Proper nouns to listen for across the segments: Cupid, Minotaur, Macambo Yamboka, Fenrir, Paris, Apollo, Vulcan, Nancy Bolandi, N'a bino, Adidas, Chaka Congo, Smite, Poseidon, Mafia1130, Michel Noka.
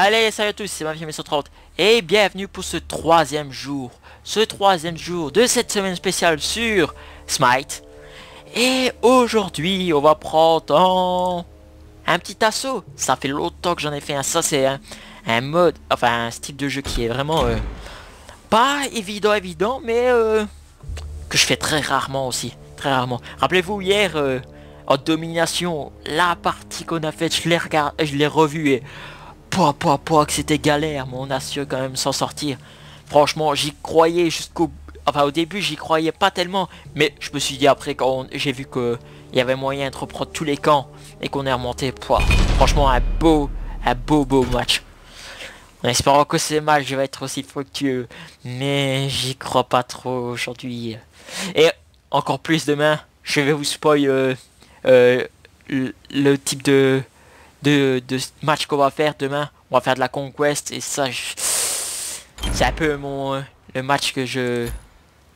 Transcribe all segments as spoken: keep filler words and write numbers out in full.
Allez, salut à tous, c'est Mafia mille cent trente et bienvenue pour ce troisième jour. Ce troisième jour de cette semaine spéciale sur Smite. Et aujourd'hui, on va prendre un, un petit assaut. Ça fait longtemps que j'en ai fait un. Ça, c'est un, un mode, enfin un style de jeu qui est vraiment euh, pas évident, évident, mais euh, que je fais très rarement aussi. Très rarement. Rappelez-vous, hier, euh, en domination, la partie qu'on a faite, je l'ai regardée, je l'ai revue et... Pouah, pouah, pouah, que c'était galère, mais on a su quand même s'en sortir. Franchement, j'y croyais jusqu'au... Enfin, au début, j'y croyais pas tellement. Mais je me suis dit, après, quand on... j'ai vu qu'il y avait moyen de reprendre tous les camps et qu'on est remonté, pouah. Franchement, un beau, un beau, beau match. En espérant que ce match va être aussi fructueux. Mais j'y crois pas trop aujourd'hui. Et encore plus demain, je vais vous spoil euh, euh, le, le type de... De, de match qu'on va faire demain. On va faire de la conquest et ça je... c'est un peu mon euh, le match que je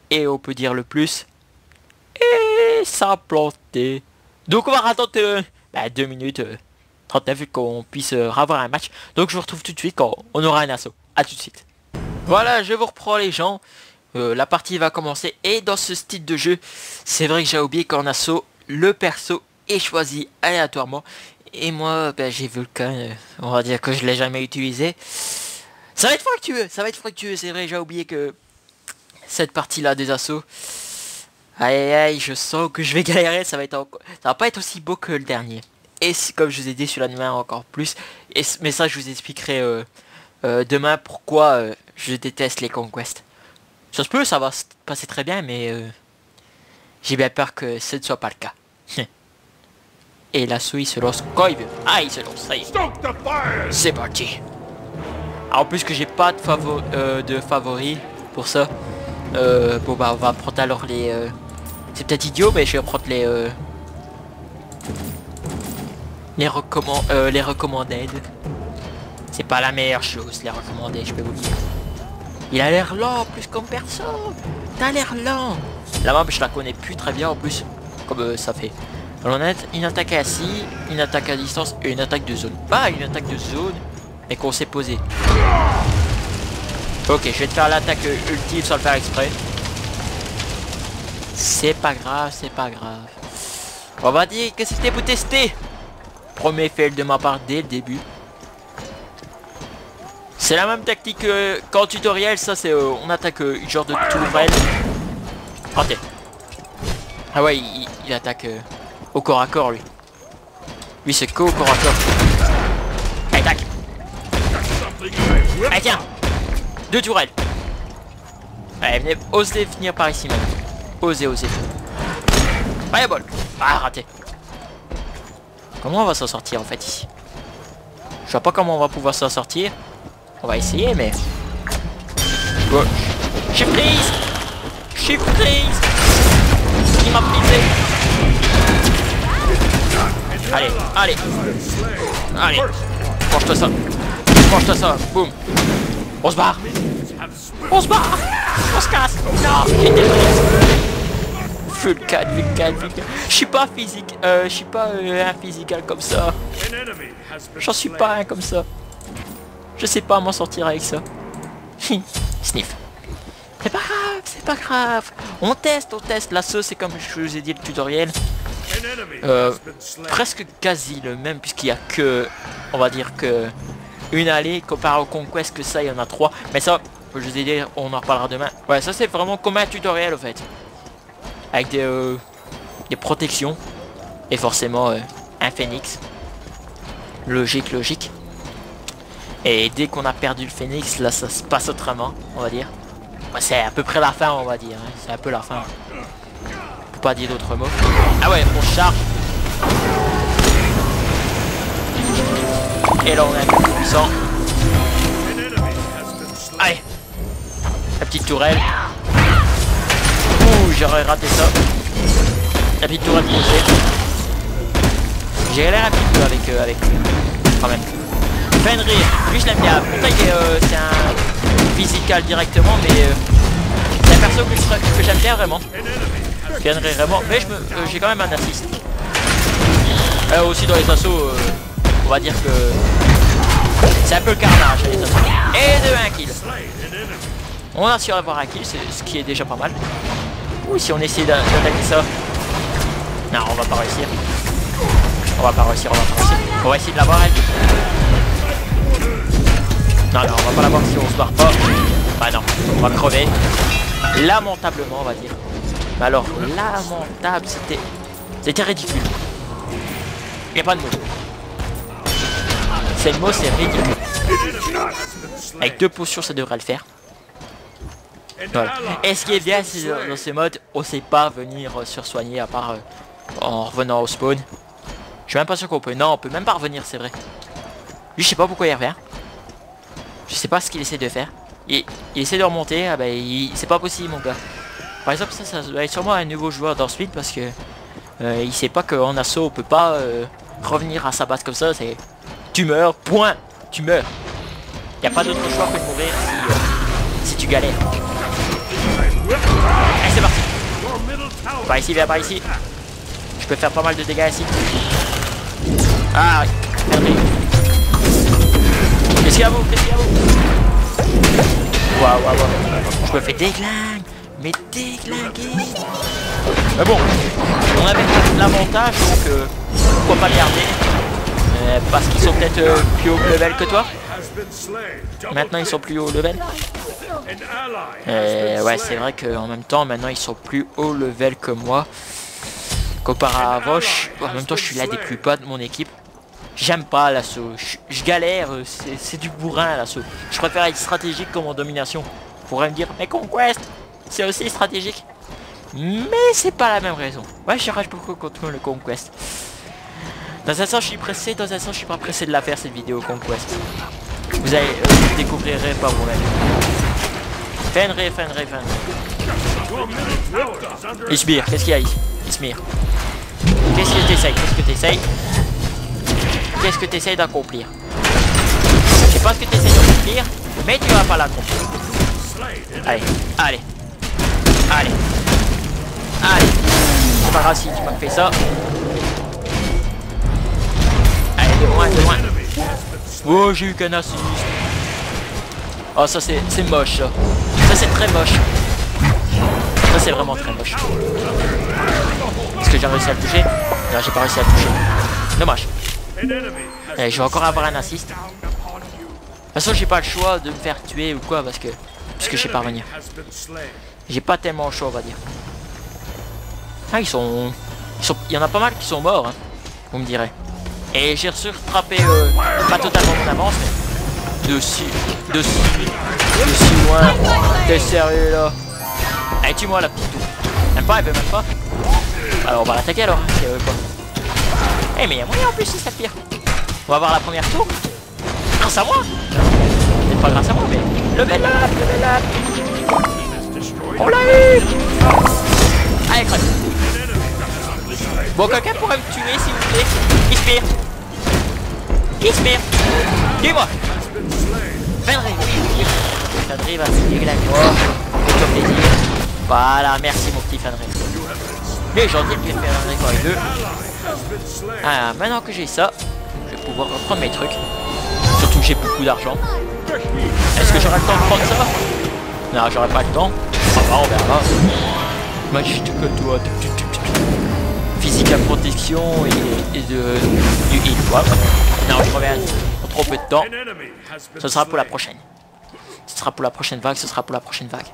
et on peut dire le plus et ça a planté, donc on va attendre euh, bah, deux minutes euh, trente-neuf qu'on puisse euh, avoir un match. Donc je vous retrouve tout de suite quand on aura un assaut. À tout de suite. Voilà, je vous reprends les gens. euh, la partie va commencer et dans ce style de jeu c'est vrai que j'ai oublié qu'en assaut le perso est choisi aléatoirement. Et moi, ben, j'ai Vulcan, euh, on va dire que je l'ai jamais utilisé. Ça va être fructueux, ça va être fructueux, c'est vrai, j'ai oublié que cette partie-là des assauts. Aïe aïe, je sens que je vais galérer, ça va être en... ça va pas être aussi beau que le dernier. Et comme je vous ai dit, celui-là demain encore plus. Et, mais ça, je vous expliquerai euh, euh, demain pourquoi euh, je déteste les conquests. Ça se peut, ça va se passer très bien, mais euh, j'ai bien peur que ce ne soit pas le cas. Et l'assaut il se lance quand il veut. Ah il se lance, ça y est. C'est parti. Alors, en plus que j'ai pas de, favor euh, de favoris pour ça. Euh, bon bah on va prendre alors les... Euh... C'est peut-être idiot mais je vais prendre les... Euh... Les, recommand euh, les recommanded. C'est pas la meilleure chose les recommanded, je peux vous le dire. Il a l'air lent en plus comme perso. T'as l'air lent. La map je la connais plus très bien en plus. Comme euh, ça fait... Alors on a une attaque assis, une attaque à distance et une attaque de zone. Pas une attaque de zone, mais qu'on s'est posé. Ok, je vais te faire l'attaque ultime sans le faire exprès. C'est pas grave, c'est pas grave. On va dire que c'était pour tester. Premier fail de ma part dès le début. C'est la même tactique euh, qu'en tutoriel, ça c'est... Euh, on attaque euh, une genre de tourelle. Raté. Ah ouais, il, il attaque... Euh, au corps à corps lui. Lui c'est qu'au corps à corps. Allez tac. Allez tiens. Deux tourelles. Allez venez, osez finir par ici même. Osez, osez. Fireball. Ah raté. Comment on va s'en sortir en fait ici? Je vois pas comment on va pouvoir s'en sortir. On va essayer mais... Oh. Je suis prise. Je suis prise. Il m'a prisé. Allez, allez, allez, mange-toi ça, mange-toi ça, boum, on se barre, on se barre, on se casse, non, j'ai été prise. Vulcan, Vulcan, Vulcan, je suis pas physique, euh, je suis pas euh, un physical comme ça, j'en suis pas un comme ça, je sais pas m'en sortir avec ça, sniff, c'est pas grave, c'est pas grave, on teste, on teste, la sauce c'est comme je vous ai dit le tutoriel. Euh, presque quasi le même puisqu'il n'y a que, on va dire que une allée comparé au conquest que ça il y en a trois, mais ça je vous ai dit on en reparlera demain. Ouais ça c'est vraiment comme un tutoriel en fait avec des, euh, des protections et forcément euh, un phénix, logique logique, et dès qu'on a perdu le phénix là ça se passe autrement on va dire. Ouais, c'est à peu près la fin on va dire, hein. C'est un peu la fin. Pas dire d'autres mots. Ah ouais, on charge. Et là on est un peu plus puissant. Allez. La petite tourelle. Ouh, j'aurais raté ça. La petite tourelle posée. J'ai l'air un petit peu avec euh, avec quand même. Fenrir, lui je l'aime bien. Pourtant il est euh, c'est un physical directement, mais euh, c'est un perso que je que j'aime bien vraiment. Gagnerai vraiment, mais j'ai euh, quand même un assist. Euh, aussi dans les assauts, euh, on va dire que C'est un peu le carnage. Et de un kill. On a su avoir un kill, ce qui est déjà pas mal. Ou si on essaie d'attaquer ça. Non, on va pas réussir. On va pas réussir, on va pas réussir. On va essayer de l'avoir, elle. Non, non, on va pas l'avoir si on se barre pas. Bah non, on va crever. Lamentablement, on va dire. Mais alors, lamentable, c'était... C'était ridicule. Il n'y a pas de mot. C'est le mot, c'est ridicule. Avec deux potions, ça devrait le faire. Voilà. Et ce qui est bien dans ces modes, on sait pas venir euh, se soigner à part euh, en revenant au spawn. Je suis même pas sûr qu'on peut. Non, on peut même pas revenir, c'est vrai. Lui, je sais pas pourquoi il revient. Je sais pas ce qu'il essaie de faire. Il, il essaie de remonter. Ah bah, c'est pas possible, mon gars. Par exemple, ça, ça doit être sûrement un nouveau joueur dans Smite parce que euh, il sait pas qu'en assaut, on peut pas euh, revenir à sa base comme ça. C'est tu meurs, point. Tu meurs. Y a pas d'autre choix que de mourir si, euh, si tu galères. Et c'est parti. Par ici, viens par ici. Je peux faire pas mal de dégâts ici. Ah, regardez. Qu'est-ce qu'il y a à vous? Qu'est-ce qu'il y a à vous? Waouh, waouh, waouh. Je me fais déglingue. Mais déglinguer. Mais bon, on avait l'avantage, donc euh, pourquoi pas le garder euh, parce qu'ils sont peut-être euh, plus haut level que toi. Maintenant ils sont plus haut level. Et ouais, c'est vrai qu'en même temps, maintenant ils sont plus haut level que moi. Qu'auparavant, je... en même temps, je suis l'un des plus bas de mon équipe. J'aime pas l'assaut. Je, je galère, c'est du bourrin l'assaut. Je préfère être stratégique comme en domination. Vous pourrez me dire, mais Conquest, c'est aussi stratégique. Mais c'est pas la même raison. Ouais, je rage beaucoup contre le Conquest. Dans un sens, je suis pressé, dans un sens, je suis pas pressé de la faire cette vidéo Conquest. Vous allez euh, vous découvrirez pas vous-même. Fenrir, Fenrir, Fenrir. Il se mire, qu'est-ce qu'il y a ici? Il se mire. Qu'est-ce que t'essayes? Qu'est-ce que t'essayes? Qu'est-ce que t'essayes d'accomplir? Je sais pas ce que t'essayes d'accomplir, mais tu vas pas l'accomplir. Allez, allez, allez, allez. C'est pas grave si tu m'as fait ça. Allez, de loin, de loin. Oh, j'ai eu qu'un assist. Oh, ça c'est moche, ça. Ça c'est très moche. Ça c'est vraiment très moche. Est-ce que j'ai réussi à le toucher? Non, j'ai pas réussi à le toucher. Dommage. Allez, je vais encore avoir un assist. De toute façon, j'ai pas le choix de me faire tuer ou quoi parce que parce que je sais pas revenir. J'ai pas tellement le choix, on va dire. Ah, ils sont... ils sont... il y en a pas mal qui sont morts, hein, vous me direz. Et j'ai rattrapé euh, pas totalement mon avance, mais de si, de si, de si loin. T'es sérieux là? Allez, tue-moi la petite. Même pas, elle veut même pas. Alors on va l'attaquer alors. Si elle veut pas. Eh hey, mais il y a moyen en plus si ça pire. On va voir la première tour. Grâce à moi. C'est pas grâce à moi, mais level up, level up. On l'a eu. Allez, crève. Bon, quelqu'un pourrait me tuer s'il vous plaît. Qui se pire? Qui se pire? Dis-moi. Fenrir, oui. Fenrir va se déglinguer. Fais-toi plaisir. Voilà, merci mon petit Fenrir. Mais j'en ai plus Fenrir quoi avec deux. Ah, maintenant que j'ai ça, je vais pouvoir reprendre mes trucs. Surtout que j'ai beaucoup d'argent. Est-ce que j'aurai le temps de prendre ça? Non, j'aurai pas le temps. Ça va, on verra. Magique que toi. Physique à protection et, et de, du heal quoi. Non, je reviens en trop peu de temps. Ce sera pour la prochaine. Ce sera pour la prochaine vague, ce sera pour la prochaine vague.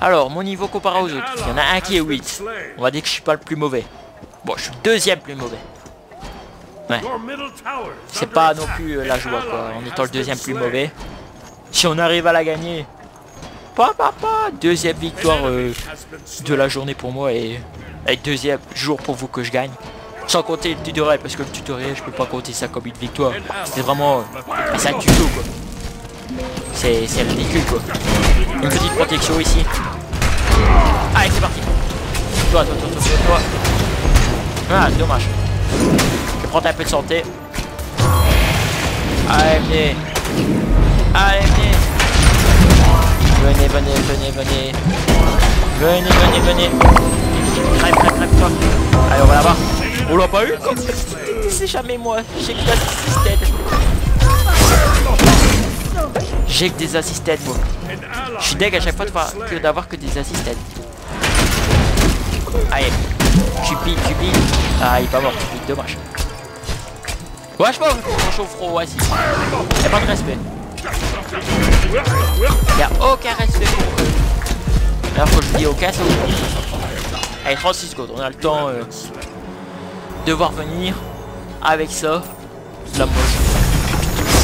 Alors, mon niveau comparé aux autres. Il y en a un qui est huit. On va dire que je suis pas le plus mauvais. Bon, je suis le deuxième plus mauvais. Ouais. C'est pas non plus euh, la joie quoi, en étant le deuxième plus mauvais. Si on arrive à la gagner... Pas, pas, pas. Deuxième victoire euh, de la journée pour moi et... Et deuxième jour pour vous que je gagne. Sans compter le tutoriel, parce que le tutoriel, je peux pas compter ça comme une victoire. C'est vraiment... C'est un tuto quoi. C'est ridicule quoi. Une petite protection ici. Allez, c'est parti. Toi, toi, toi, toi, toi, toi. Ah, dommage. Je vais prendre un peu de santé. Allez, venez. Allez, venez. Venez, venez, venez, venez. Venez, venez, venez. Crève, crève, crève, toi. Allez, on va là-bas. On l'a pas eu. C'est jamais moi. J'ai que la système. J'ai que des assistants moi. Je suis deg à chaque fois que d'avoir que des assistants. Allez, Cupid, Cupid. Ah, il est pas mort, Cupid, dommage. Ouais, je sais pas, mon chauffe-froid, ouais, si. Y'a pas de respect. Y'a aucun respect pour eux. Là, faut que je dis au cas, ça ou... Allez, trente-six secondes, on a le temps euh, de voir venir avec ça. La moche.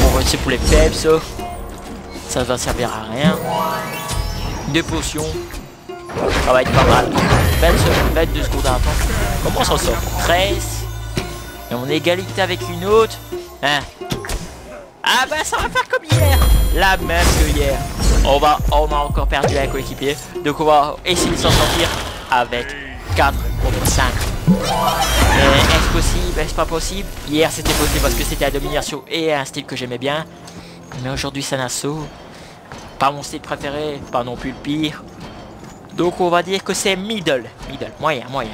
Bon, c'est pour les peps, ça. Ça va servir à rien. Des potions. Ça va être pas mal. vingt-deux secondes à attendre. Comment on s'en sort? treize. Et on est égalité avec une autre. Hein? Ah bah ça va faire comme hier. La même que hier. On va, on a encore perdu un coéquipier. Donc on va essayer de s'en sortir avec quatre contre cinq. Est-ce possible? Est-ce pas possible? Hier c'était possible parce que c'était la domination et un style que j'aimais bien. Mais aujourd'hui c'est un assaut. Pas mon style préféré, pas non plus le pire. Donc on va dire que c'est middle. Middle, moyen, moyen.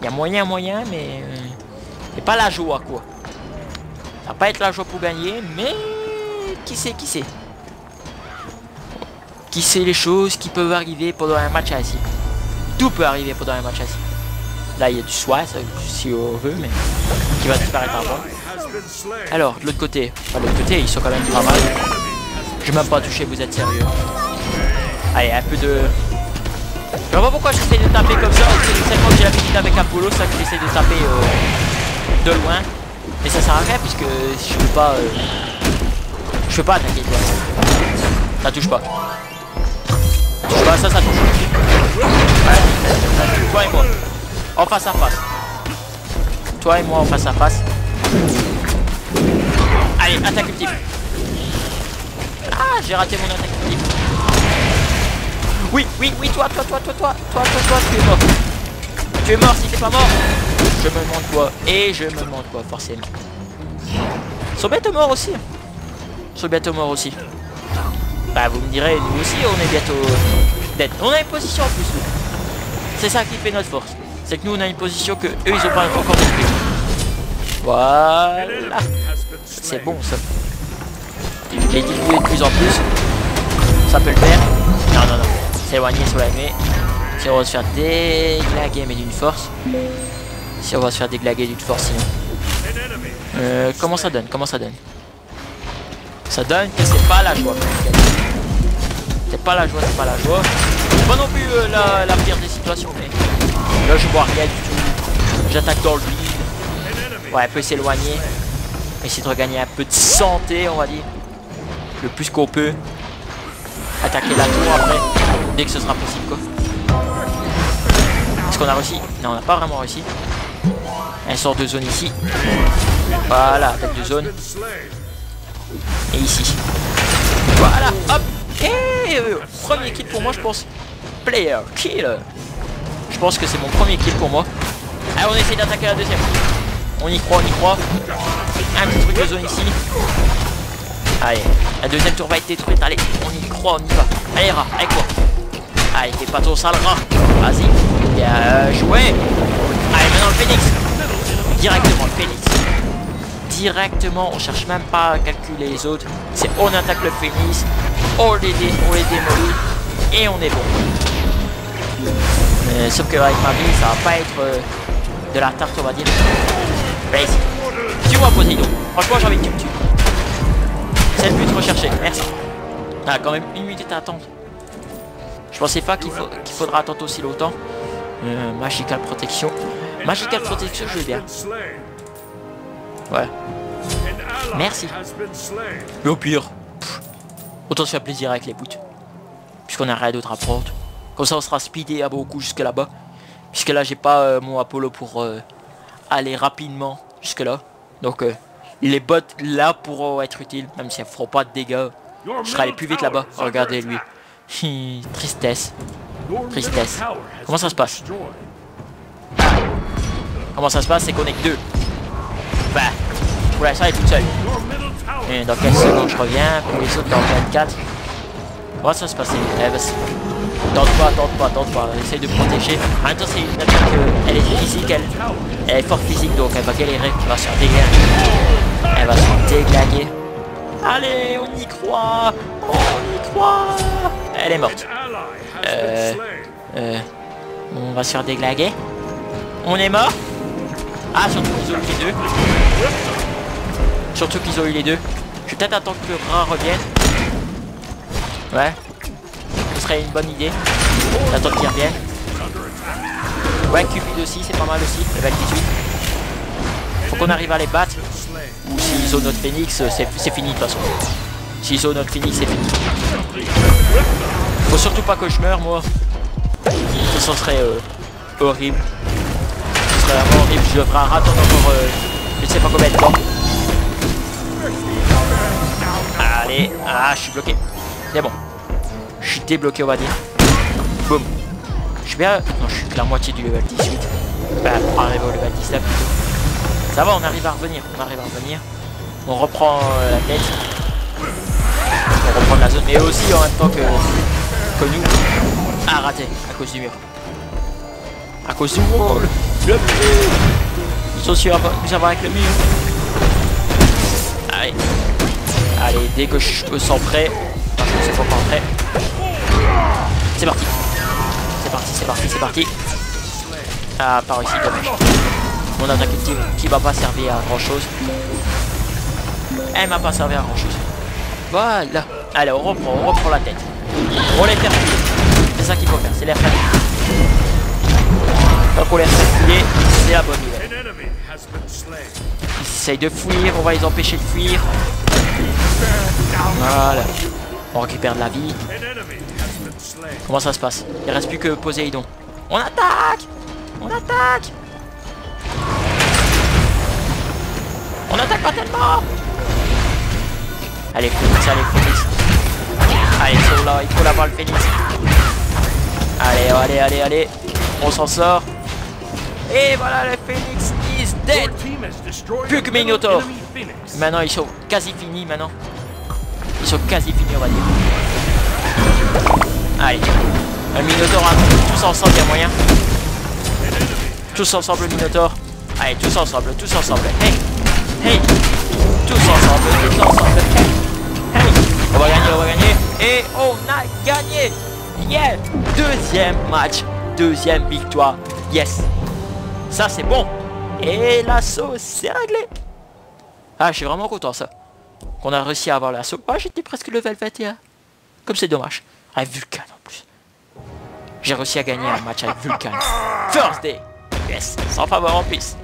Il y a moyen, moyen, mais... c'est pas la joie quoi. Ça va pas être la joie pour gagner, mais... qui sait, qui sait? Qui sait les choses qui peuvent arriver pendant un match assis. Tout peut arriver pendant un match assis. Là il y a du soin, si on veut, mais... qui va disparaître avant. Alors, de l'autre côté. Enfin, de l'autre côté, ils sont quand même pas mal. Je vais même pas toucher, vous êtes sérieux? Allez, un peu de... je vois pas pourquoi j'essaie de taper comme ça, c'est quand j'ai l'habitude avec Apollo, ça que j'essaie de taper euh, de loin. Mais ça sert à rien puisque je peux pas... Euh, je peux pas attaquer toi. Ça touche pas. Ça touche pas, ça, ça touche. Ouais, ça touche. Toi et moi. En face à face. Toi et moi en face à face. Allez, attaque ultime. Ah, j'ai raté mon attaque ultime. Oui, oui, oui, toi, toi, toi, toi, toi, toi, toi, toi, tu es mort. Tu es mort si t'es pas mort. Je me demande quoi. Et je me demande quoi, forcément. Ils sont bientôt morts aussi. Ils sont bientôt morts aussi. Bah, vous me direz, nous aussi, on est bientôt dead. On a une position en plus. C'est ça qui fait notre force. C'est que nous, on a une position que eux, ils ont pas encore compris. Voilà. C'est bon, ça. J'ai dit de plus en plus. Ça peut le faire. Non, non, non. S'éloigner, s'éloigner. Si on va se faire déglaguer mais d'une force. Si on va se faire déglaguer d'une force sinon. Euh, comment ça donne? Comment ça donne? Ça donne que c'est pas la joie. C'est pas la joie, c'est pas la joie. C'est pas non plus euh, la, la pire des situations mais. Là je vois rien du tout. J'attaque dans le vide. Ouais, elle peut s'éloigner. Essayer de regagner un peu de santé on va dire. Le plus qu'on peut. Attaquer la tour après, dès que ce sera possible quoi. Est-ce qu'on a réussi? Non, on n'a pas vraiment réussi. Un sort de zone ici. Voilà, attaque de zone. Et ici. Voilà, hop. Et euh, premier kill pour moi je pense. Player kill. Je pense que c'est mon premier kill pour moi. Allez, on essaie d'attaquer la deuxième. On y croit, on y croit. Un petit truc de zone ici. Allez, la deuxième tour va être détruite, allez, on y croit, on y va. Allez rat, avec moi. Allez, t'es pas ton sale rat. Vas-y, bien joué. Allez, maintenant le phénix. Directement le phénix. Directement, on cherche même pas à calculer les autres. C'est on attaque le phénix, on les, dé on les démolit, et on est bon. Euh, sauf que avec ma vie, ça va pas être euh, de la tarte, on va dire. Vas-y, tu vois Poseidon. Franchement, j'ai envie que tu me tues. C'est le but recherché, merci. Ah, quand même une minute à attendre. Je pensais pas qu'il faut qu'il faudra attendre aussi longtemps. Euh, magical protection. Magical protection, je veux bien. Ouais. Merci. Mais au pire, pff, autant se faire plaisir avec les bouts. Puisqu'on n'a rien d'autre à prendre. Comme ça, on sera speedé à beaucoup jusque là-bas. Puisque là, j'ai pas euh, mon Apollo pour euh, aller rapidement jusque là. Donc... Euh, les bots là pour être utiles, même si elles feront pas de dégâts. Je serai allé plus vite là-bas. Oh, regardez lui. Tristesse. Tristesse. Comment ça se passe? Comment ça se passe? C'est qu'on est que deux. Bah, pour l'instant, elle est toute seule. Et dans quinze secondes, je reviens. Pour les autres, dans vingt-quatre. Comment ça se passe? Eh ben, tente pas, tente pas, tente pas. Essaye de protéger. En même temps, c'est une attaque. Elle est physique, elle, elle est forte physique, donc elle va galérer. Elle va se faire dégager. Elle va se déglaguer. Allez, on y croit. On y croit. Elle est morte. Euh... Euh... On va se faire déglaguer. On est mort. Ah, surtout qu'ils ont eu les deux. Surtout qu'ils ont eu les deux. Je vais peut-être attendre que le rat revienne. Ouais. Ce serait une bonne idée. J'attends qu'il revienne. Ouais, Cupid aussi, c'est pas mal aussi. Le vingt-huit. Faut qu'on arrive à les battre. Ou s'ils ont notre phénix, c'est fini de toute façon. S'ils ont notre phénix, c'est fini. Faut surtout pas que je meure, moi. Ça serait euh, horrible. Ce serait vraiment horrible. Je devrais attendre encore euh, je sais pas combien de temps. Allez, ah, je suis bloqué. C'est bon. Je suis débloqué, on va dire. Boum. Je suis bien... Non, je suis que la moitié du level dix-huit. Bah, on arrive au level dix-neuf plutôt. Ça va, on arrive à revenir. On arrive à revenir. On reprend euh, la tête. On reprend la zone. Mais aussi en même temps que, que nous. Ah, raté. À cause du mur. À cause du wall. Le mur. Ils sont sûrs nous avoir avec le mur. Allez. Allez, dès que je me sens prêt. Enfin, je ne sais pas quand prêt. C'est parti. C'est parti, c'est parti, c'est parti. Ah, par ici, dommage. Mon attaque ultime qui m'a pas servi à grand chose. Elle m'a pas servi à grand chose. Voilà. Allez, on reprend, on reprend la tête. On les fait reculer. C'est ça qu'il faut faire, c'est les faire reculer. Donc on les fait reculer, c'est la bonne nouvelle. Ils essayent de fuir, on va les empêcher de fuir. Voilà. On récupère de la vie. Comment ça se passe? Il reste plus que Poséidon. On attaque! On attaque! On attaque pas tellement! Allez, Phoenix, allez, Phoenix. Allez, il là, il faut l'avoir le Phoenix. Allez, allez, allez, allez. On s'en sort. Et voilà, le Phoenix is dead. Plus que Minotaur. Maintenant, ils sont quasi finis, maintenant. Ils sont quasi finis, on va dire. Allez. Un Minotaur, hein. Tous ensemble, il y a moyen. Tous ensemble, le Minotaur. Allez, tous ensemble, tous ensemble. Hey, hey. Tous ensemble, tous ensemble. Hey, hey. On va gagner, on va gagner. Et on a gagné. Yeah. Deuxième match. Deuxième victoire. Yes. Ça, c'est bon. Et l'assaut, c'est réglé. Ah, je suis vraiment content, ça. Qu'on a réussi à avoir l'assaut. Ah, j'étais presque level vingt et un. Comme c'est dommage. Avec Vulcan en plus. J'ai réussi à gagner un match avec Vulcan. First day. Yes. Sans faveur en plus.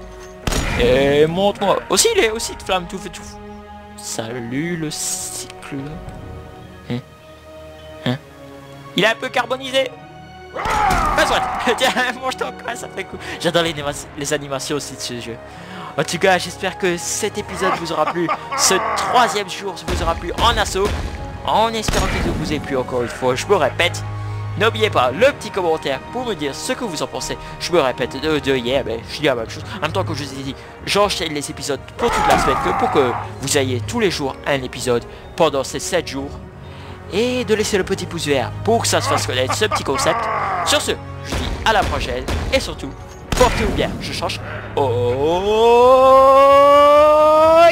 Et montre-moi. Aussi il est aussi de flamme tout fait tout. Salut le cycle. Hein? Hein? Il est un peu carbonisé. Pas soit. Tiens, mange-toi encore, ça fait cool. J'adore les, les animations aussi de ce jeu. En tout cas, j'espère que cet épisode vous aura plu. Ce troisième jour vous aura plu en assaut. En espérant qu'il vous ait plu encore une fois, je me répète, n'oubliez pas le petit commentaire pour me dire ce que vous en pensez. Je me répète de, de hier, mais je dis la même chose. En même temps que je vous ai dit, j'enchaîne les épisodes pour toute la semaine, pour que vous ayez tous les jours un épisode pendant ces sept jours. Et de laisser le petit pouce vert pour que ça se fasse connaître ce petit concept. Sur ce, je vous dis à la prochaine et surtout, portez-vous bien. Je change. Oh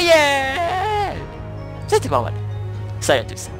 yeah! C'était pas mal. Salut à tous.